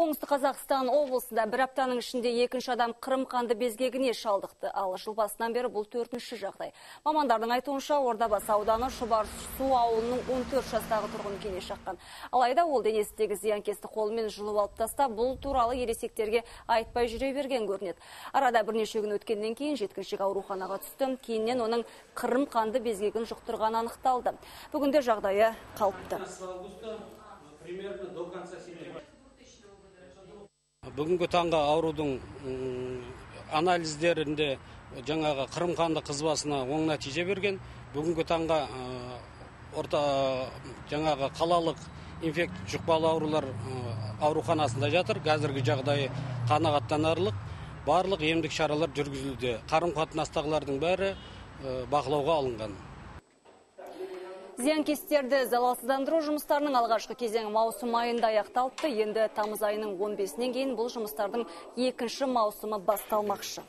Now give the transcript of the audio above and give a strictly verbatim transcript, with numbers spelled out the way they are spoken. Оңтүстік Қазақстан облысында бір аптаның ішінде екінші адам қырым қанды безгегіне шалдықты, ал жыл басынан бері бұл төртінші жағдай. Мамандардың айтуынша, Ордабасы ауданы Шұбарсу ауылының он төрт жастағы тұрғыны кене шаққан. Алайда ол денесіндегі зиянкесті қолмен жұлып алып таста, бұл туралы ересектерге айтпай жүре берген көрінеді. Арада бірнеше күн өткеннен кейін жеткіншек ауруханаға түсті, кейіннен оның қырым қанды безгегін жұқтырғаны анықталды. Бүгінде жағдайы қалыпты. Бүгінгі таңға аурудың анализдерінде жаңағы қырым қанды қызбасына оң нәтиже берген. Бүгінгі таңға орта жаңағы қалалық инфект жұқпалы аурулар ауруханасында жатыр. Қазіргі жағдайы қанағаттанарлық. Барлық емдік шаралар жүргізілуде. Қарым қатынастағылардың бәрі бақылауға алынған. Зиянкестерді залалсыздандыру жұмыстарының алғашқы кезеңі маусым айында аяқталыпты, енді тамыз айының он бесінен кейін бұл жұмыстардың екінші маусымы басталмақшы.